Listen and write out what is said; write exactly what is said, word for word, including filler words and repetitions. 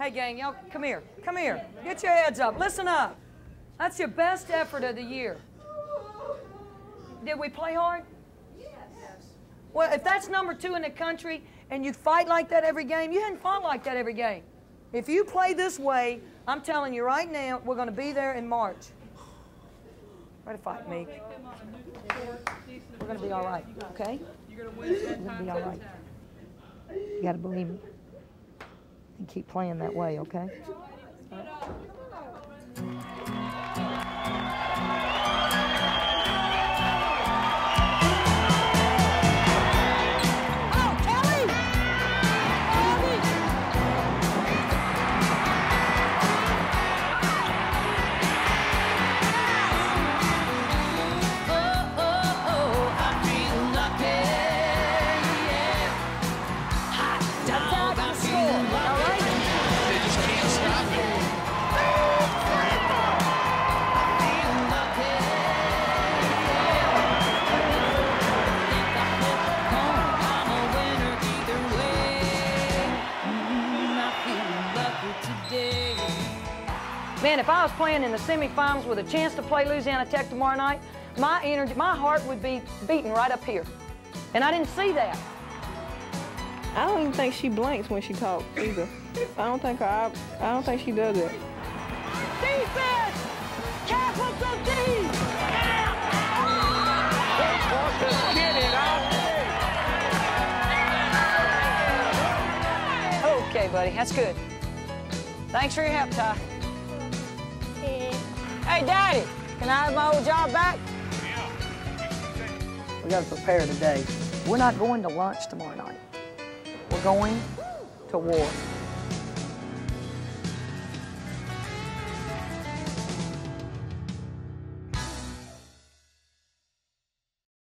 Hey, gang, y'all, come here. Come here. Get your heads up. Listen up. That's your best effort of the year. Did we play hard? Yes. Well, if that's number two in the country and you fight like that every game, you hadn't fought like that every game. If you play this way, I'm telling you right now, we're going to be there in March. Try to fight, Meek. We're going to be all right, okay? You're going to be all right. You got to believe me. And keep playing that way, okay? Man, if I was playing in the semifinals with a chance to play Louisiana Tech tomorrow night, my energy, my heart would be beating right up here. And I didn't see that. I don't even think she blinks when she talks either. I don't think I, I don't think she does it. Defense, capital D. Okay, buddy, that's good. Thanks for your help, Ty. Hey, Daddy, can I have my old job back? Yeah. We got to prepare today. We're not going to lunch tomorrow night. We're going to war.